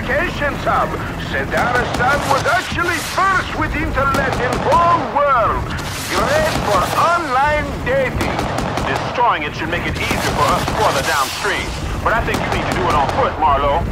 communications hub. Serdaristan was actually first with internet in whole world. Great for online dating. Destroying it should make it easier for us further downstream. But I think you need to do it on foot, Marlowe.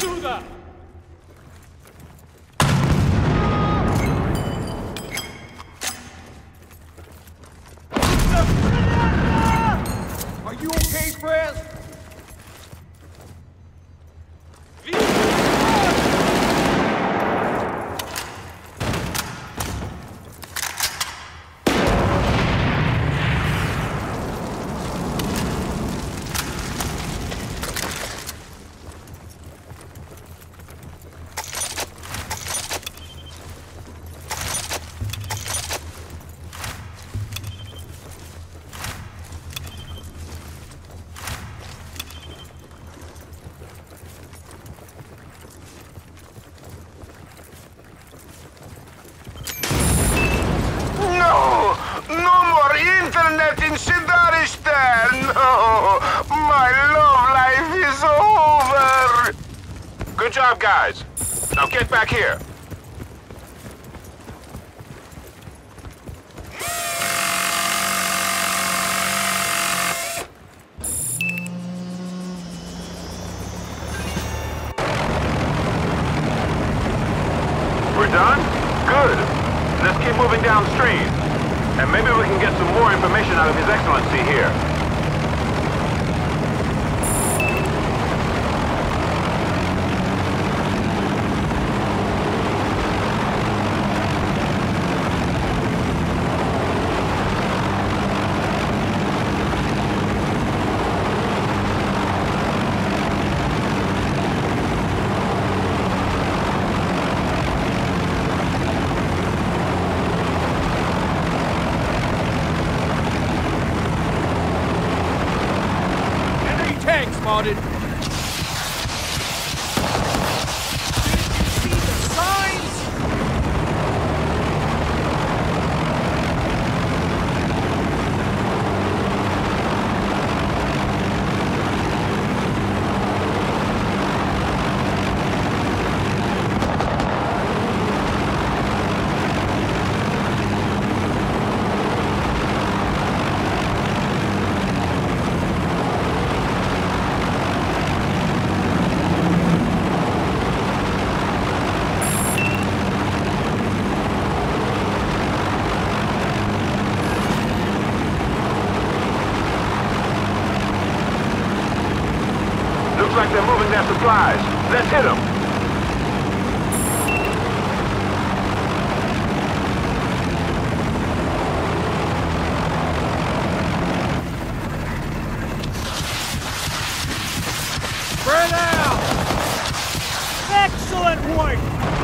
do that! Are you okay, Prez? In Serdaristan, no, my love life is over. Good job, guys. Now get back here. We're done? Good. Let's keep moving downstream. And maybe we can get some more information out of His Excellency here. Spotted. Didn't you see the signs? Looks like they're moving their supplies. Let's hit them. Spread out! Excellent work!